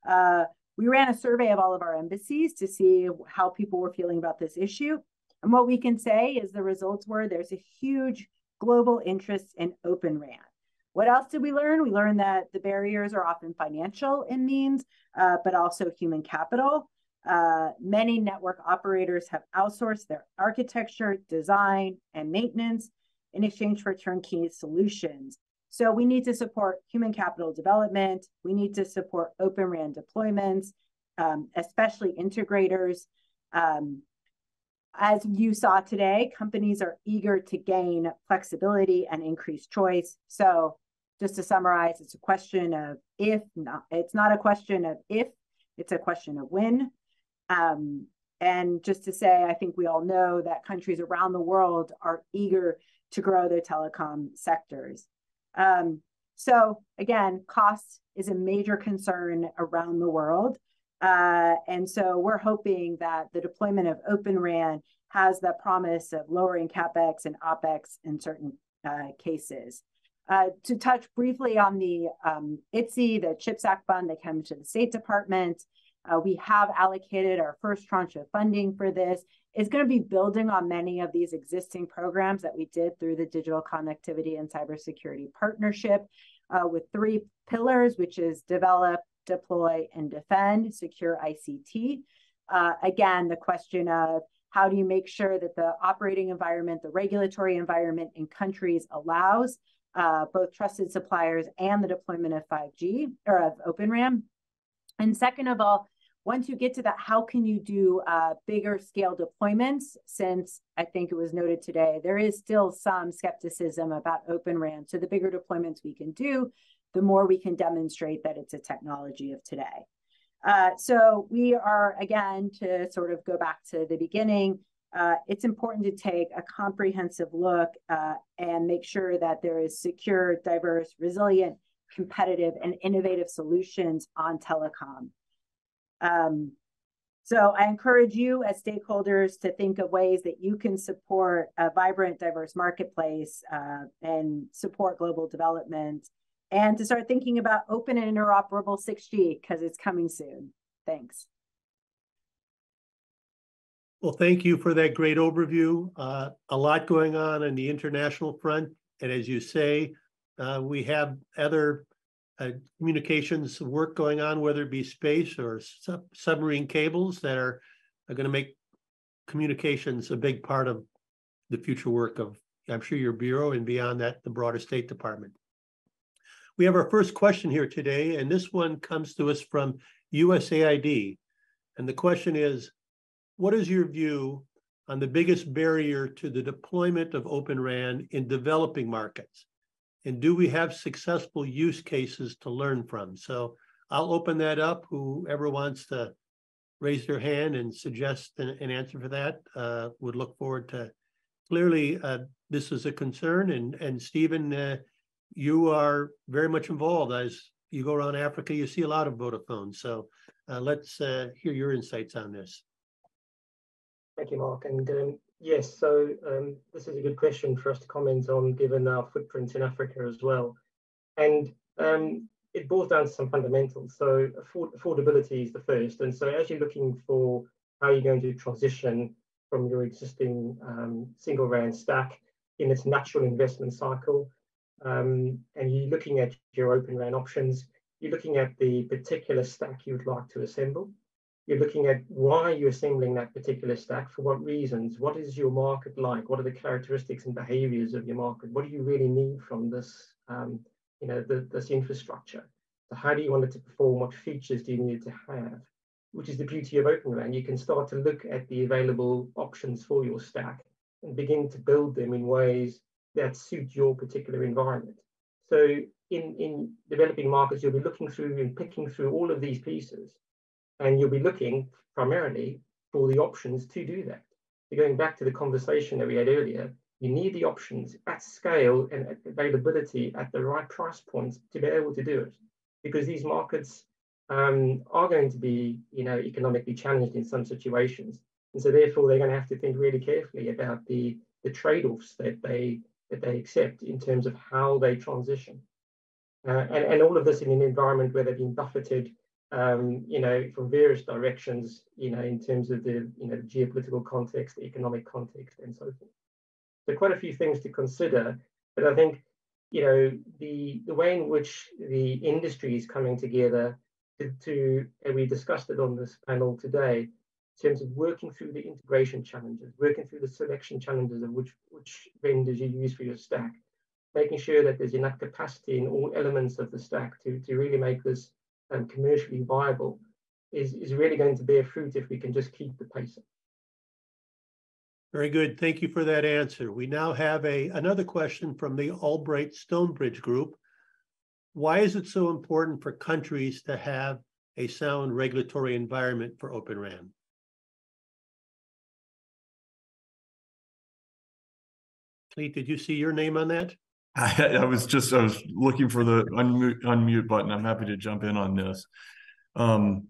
Uh, we ran a survey of all of our embassies to see how people were feeling about this issue, and what we can say is the results were there's a huge global interest in Open RAN. What else did we learn? We learned that the barriers are often financial in means, uh, but also human capital. Uh, many network operators have outsourced their architecture, design, and maintenance in exchange for turnkey solutions. So we need to support human capital development. We need to support Open RAN deployments, um, especially integrators. Um, As you saw today, companies are eager to gain flexibility and increased choice. So just to summarize, it's a question of if, not, it's not a question of if, it's a question of when. Um, and just to say, I think we all know that countries around the world are eager to grow their telecom sectors. Um, so again, cost is a major concern around the world. Uh, and so we're hoping that the deployment of Open RAN has the promise of lowering CapEx and OpEx in certain uh, cases. Uh, to touch briefly on the um, I T S I, the Chips Act fund that came to the State Department, uh, we have allocated our first tranche of funding for this. It's going to be building on many of these existing programs that we did through the Digital Connectivity and Cybersecurity Partnership uh, with three pillars, which is develop, deploy, and defend, secure I C T. Uh, again, the question of how do you make sure that the operating environment, the regulatory environment in countries allows uh, both trusted suppliers and the deployment of five G or of Open RAN. And second of all, once you get to that, how can you do uh, bigger scale deployments? Since I think it was noted today, there is still some skepticism about Open RAN. So the bigger deployments we can do, the more we can demonstrate that it's a technology of today. Uh, so we are, again, to sort of go back to the beginning, uh, it's important to take a comprehensive look uh, and make sure that there is secure, diverse, resilient, competitive, and innovative solutions on telecom. Um, so I encourage you as stakeholders to think of ways that you can support a vibrant, diverse marketplace uh, and support global development, and to start thinking about open and interoperable six G, because it's coming soon. Thanks. Well, thank you for that great overview. Uh, a lot going on on the international front. And as you say, uh, we have other uh, communications work going on, whether it be space or sub submarine cables that are, are going to make communications a big part of the future work of, I'm sure, your bureau and beyond that, the broader State Department. We have our first question here today, and this one comes to us from U S A I D. And the question is, what is your view on the biggest barrier to the deployment of Open RAN in developing markets? And do we have successful use cases to learn from? So I'll open that up. Whoever wants to raise their hand and suggest an, an answer for that uh, would look forward to. Clearly, uh, this is a concern. And, and Stephen, uh, you are very much involved. As you go around Africa, you see a lot of Vodafone. So uh, let's uh, hear your insights on this. Thank you, Mark. And um, yes, so um, this is a good question for us to comment on, given our footprint in Africa as well. And um, it boils down to some fundamentals. So afford affordability is the first. And so as you're looking for how you're going to transition from your existing um, single RAN stack in its natural investment cycle, um, and you're looking at your Open RAN options, you're looking at the particular stack you would like to assemble. You're looking at why you're assembling that particular stack, for what reasons, what is your market like, what are the characteristics and behaviors of your market, what do you really need from this, um, you know, the, this infrastructure? So how do you want it to perform, what features do you need to have, which is the beauty of Open RAN. You can start to look at the available options for your stack and begin to build them in ways that suit your particular environment. So in, in developing markets, you'll be looking through and picking through all of these pieces. And you'll be looking primarily for the options to do that. So going back to the conversation that we had earlier, you need the options at scale and at availability at the right price points to be able to do it, because these markets um, are going to be, you know, economically challenged in some situations. And so therefore, they're going to have to think really carefully about the, the trade-offs that they, that they accept in terms of how they transition. Uh, and, and all of this in an environment where they've been buffeted Um, you know, from various directions, you know, in terms of the, you know, the geopolitical context, the economic context, and so forth. So quite a few things to consider, but I think, you know, the, the way in which the industry is coming together to, to, and we discussed it on this panel today, in terms of working through the integration challenges, working through the selection challenges of which, which vendors you use for your stack, making sure that there's enough capacity in all elements of the stack to, to really make this and commercially viable is, is really going to bear fruit if we can just keep the pace up. Very good. Thank you for that answer. We now have a, another question from the Albright Stonebridge Group. Why is it so important for countries to have a sound regulatory environment for Open RAN? Cleet, did you see your name on that? I, I was just, I was looking for the unmute, unmute button. I'm happy to jump in on this. Um,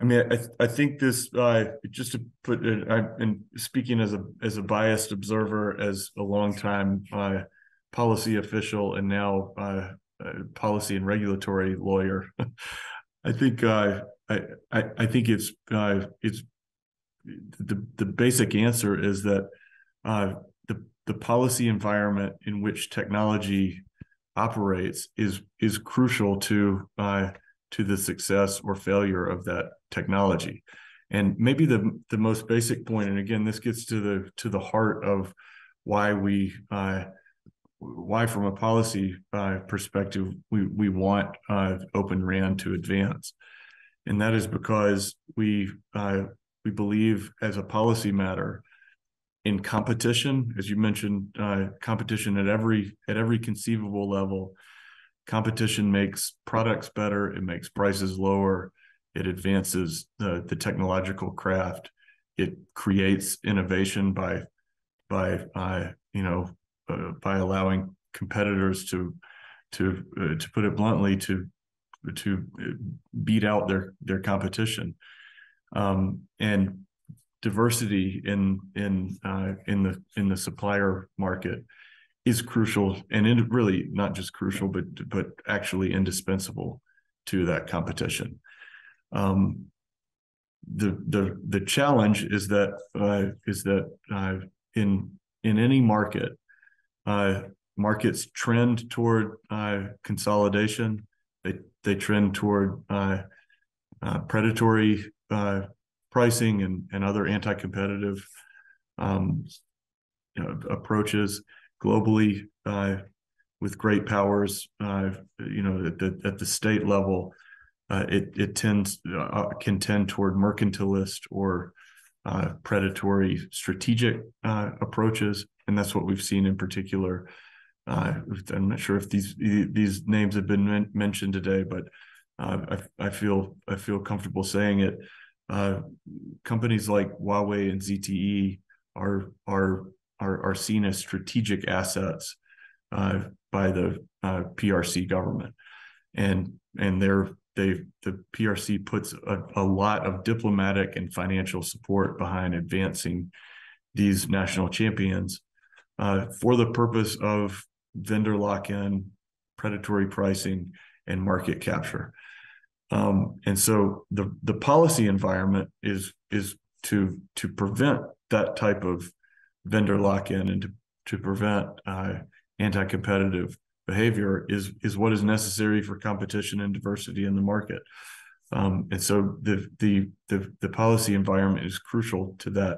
I mean, I, I think this, uh, just to put it, I've been speaking as a, as a biased observer, as a longtime uh, policy official, and now uh, uh, policy and regulatory lawyer. I think, uh, I, I, I think it's, uh, it's the, the basic answer is that, uh, the policy environment in which technology operates is is crucial to uh, to the success or failure of that technology. And maybe the the most basic point, and again, this gets to the to the heart of why we uh, why from a policy uh, perspective we we want uh, Open RAN to advance, and that is because we uh, we believe as a policy matter in competition, as you mentioned, uh, competition at every at every conceivable level. Competition makes products better. It makes prices lower. It advances the, the technological craft. It creates innovation by by uh, you know uh, by allowing competitors to to uh, to put it bluntly to to beat out their their competition, um, and diversity in in uh, in the in the supplier market is crucial, and it really not just crucial, but but actually indispensable to that competition. Um, the the the challenge is that uh, is that uh, in in any market, uh, markets trend toward uh, consolidation. They they trend toward uh, uh, predatory uh, pricing and and other anti-competitive um, you know, approaches globally. Uh, with great powers, uh, you know, at the at the state level, uh, it it tends uh, can tend toward mercantilist or uh, predatory strategic uh, approaches, and that's what we've seen in particular. Uh, I'm not sure if these these names have been men mentioned today, but uh, I I feel I feel comfortable saying it. Uh, companies like Huawei and Z T E are are are are seen as strategic assets Uh, by the uh, P R C government, and and they're they the P R C puts a, a lot of diplomatic and financial support behind advancing these national champions uh, for the purpose of vendor lock-in, predatory pricing, and market capture. Um, and so the the policy environment is is to to prevent that type of vendor lock-in and to to prevent Uh, anti-competitive behavior is is what is necessary for competition and diversity in the market, um, and so the, the the the policy environment is crucial to that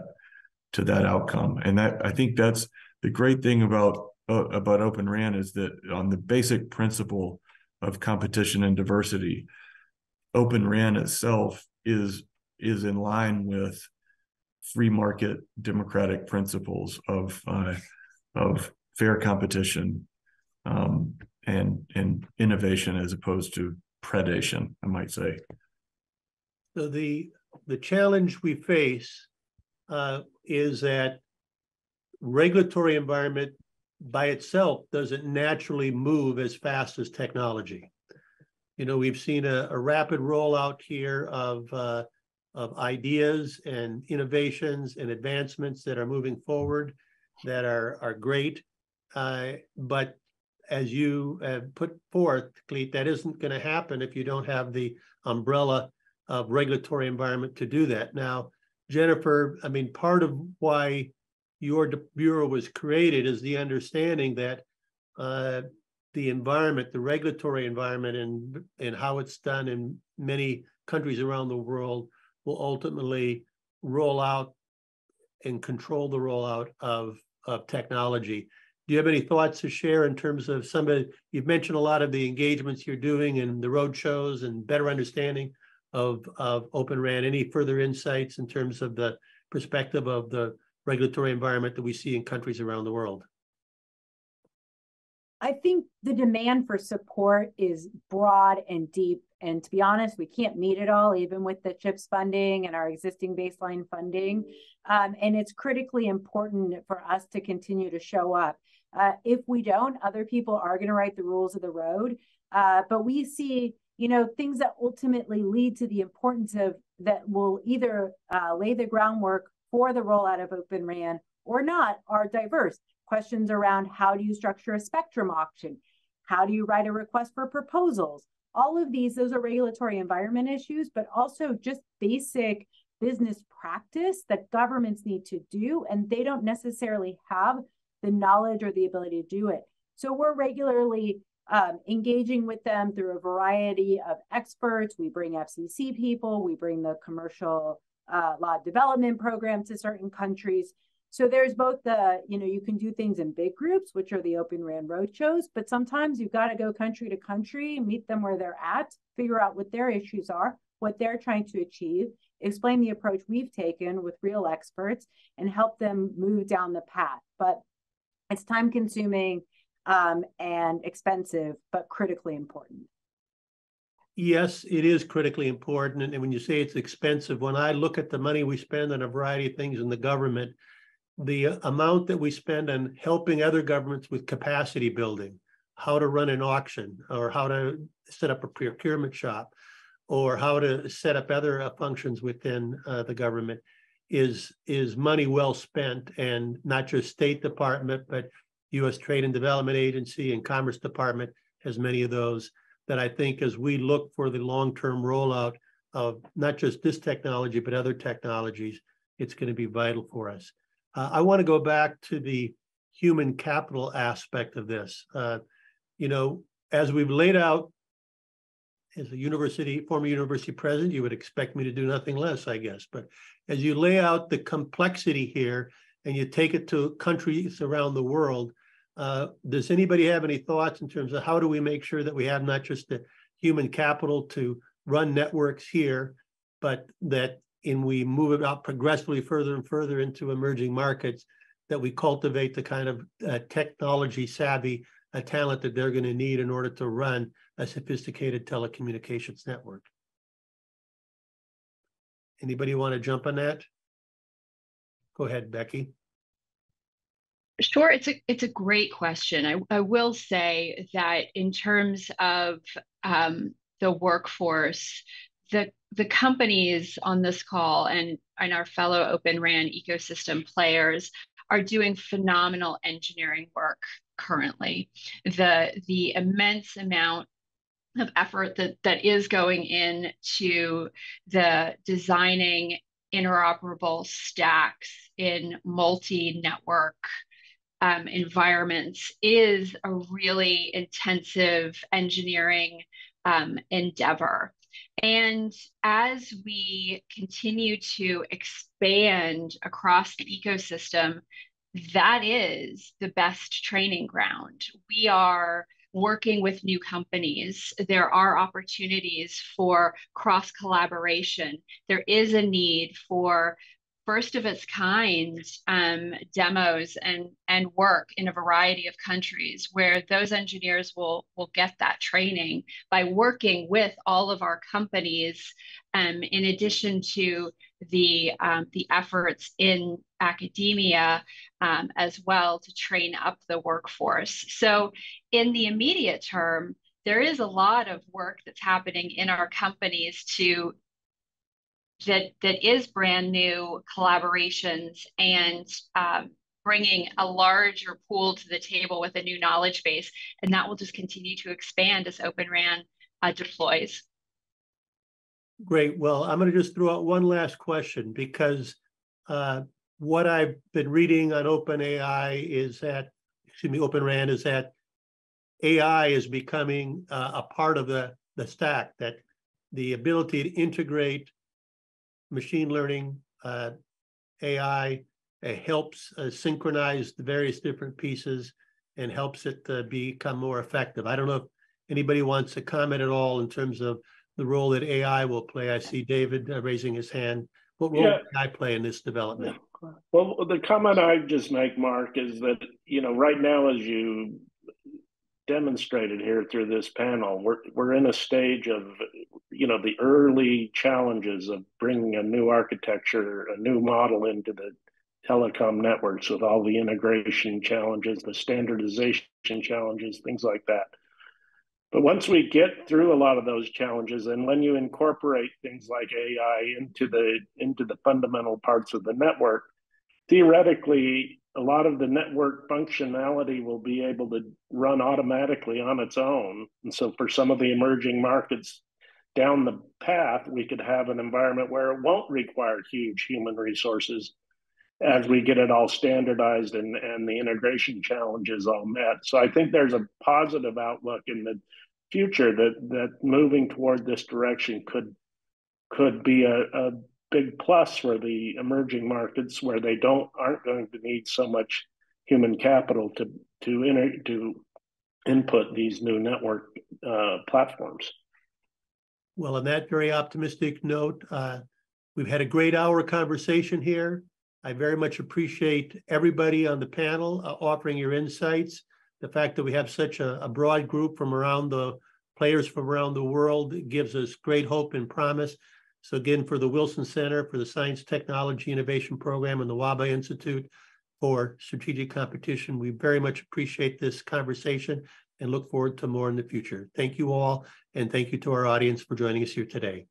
to that outcome. And that I think that's the great thing about uh, about Open RAN is that on the basic principle of competition and diversity, Open RAN itself is is in line with free market democratic principles of uh, of fair competition um, and and innovation, as opposed to predation, I might say. So the the challenge we face uh, is that regulatory environment by itself doesn't naturally move as fast as technology. You know, we've seen a, a rapid rollout here of uh, of ideas and innovations and advancements that are moving forward that are are great. Uh, but as you uh, put forth, Cleet, that isn't going to happen if you don't have the umbrella of regulatory environment to do that. Now, Jennifer, I mean, part of why your bureau was created is the understanding that uh, the environment, the regulatory environment, and and how it's done in many countries around the world will ultimately roll out and control the rollout of of technology. Do you have any thoughts to share in terms of somebody, you've mentioned a lot of the engagements you're doing and the road shows and better understanding of, of Open RAN. Any further insights in terms of the perspective of the regulatory environment that we see in countries around the world? I think the demand for support is broad and deep. And to be honest, we can't meet it all, even with the CHIPS funding and our existing baseline funding. Um, and it's critically important for us to continue to show up. Uh, if we don't, other people are going to write the rules of the road. Uh, but we see, you know, things that ultimately lead to the importance of that will either uh, lay the groundwork for the rollout of Open RAN or not are diverse. Questions around how do you structure a spectrum auction? How do you write a request for proposals? All of these, those are regulatory environment issues, but also just basic business practice that governments need to do, and they don't necessarily have the knowledge or the ability to do it. So we're regularly um, engaging with them through a variety of experts. We bring F C C people, we bring the commercial uh, law development program to certain countries. So there's both the, you know, you can do things in big groups, which are the Open RAN roadshows, but sometimes you've got to go country to country, meet them where they're at, figure out what their issues are, what they're trying to achieve, explain the approach we've taken with real experts, and help them move down the path. But it's time consuming um, and expensive, but critically important. Yes, it is critically important. And when you say it's expensive, when I look at the money we spend on a variety of things in the government, the amount that we spend on helping other governments with capacity building, how to run an auction, or how to set up a procurement shop, or how to set up other uh, functions within uh, the government is, is money well spent, and not just State Department, but U S Trade and Development Agency and Commerce Department has many of those that I think as we look for the long-term rollout of not just this technology, but other technologies, it's going to be vital for us. Uh, I want to go back to the human capital aspect of this. Uh, you know, as we've laid out, as a university, former university president, you would expect me to do nothing less, I guess. But as you lay out the complexity here and you take it to countries around the world, uh, does anybody have any thoughts in terms of how do we make sure that we have not just the human capital to run networks here, but that in we move it out progressively further and further into emerging markets, that we cultivate the kind of uh, technology savvy uh, talent that they're going to need in order to run a sophisticated telecommunications network. Anybody want to jump on that? Go ahead, Becky. Sure, it's a it's a great question. I, I will say that in terms of um, the workforce, the the companies on this call and, and our fellow Open RAN ecosystem players are doing phenomenal engineering work currently. The the immense amount of effort that, that is going into the designing interoperable stacks in multi-network um, environments is a really intensive engineering um, endeavor. And as we continue to expand across the ecosystem, that is the best training ground. We are working with new companies. There are opportunities for cross-collaboration. There is a need for first of its kind um, demos and, and work in a variety of countries where those engineers will, will get that training by working with all of our companies um, in addition to the, um, the efforts in academia um, as well to train up the workforce. So in the immediate term, there is a lot of work that's happening in our companies to That, that is brand new collaborations and um, bringing a larger pool to the table with a new knowledge base. And that will just continue to expand as Open RAN uh, deploys. Great. Well, I'm going to just throw out one last question because uh, what I've been reading on OpenAI is that, excuse me, Open RAN is that A I is becoming uh, a part of the, the stack, that the ability to integrate machine learning, uh, A I, uh, helps uh, synchronize the various different pieces and helps it uh, become more effective. I don't know if anybody wants to comment at all in terms of the role that A I will play. I see David uh, raising his hand. What role yeah. can I play in this development? Well, the comment I just make, Mark, is that, you know, right now, as you demonstrated here through this panel, we're, we're in a stage of, you know, the early challenges of bringing a new architecture, a new model into the telecom networks with all the integration challenges, the standardization challenges, things like that. But once we get through a lot of those challenges, and when you incorporate things like A I into the, into the fundamental parts of the network, theoretically, a lot of the network functionality will be able to run automatically on its own. And so for some of the emerging markets down the path, we could have an environment where it won't require huge human resources as we get it all standardized and, and the integration challenges all met. So I think there's a positive outlook in the future that, that moving toward this direction could, could be a, a big plus for the emerging markets where they don't aren't going to need so much human capital to to inter, to input these new network uh, platforms. Well, on that very optimistic note, uh, we've had a great hour conversation here. I very much appreciate everybody on the panel uh, offering your insights. The fact that we have such a, a broad group from around the players from around the world gives us great hope and promise. So again, for the Wilson Center, for the Science Technology Innovation Program, and the WABA Institute for Strategic Competition, we very much appreciate this conversation and look forward to more in the future. Thank you all, and thank you to our audience for joining us here today.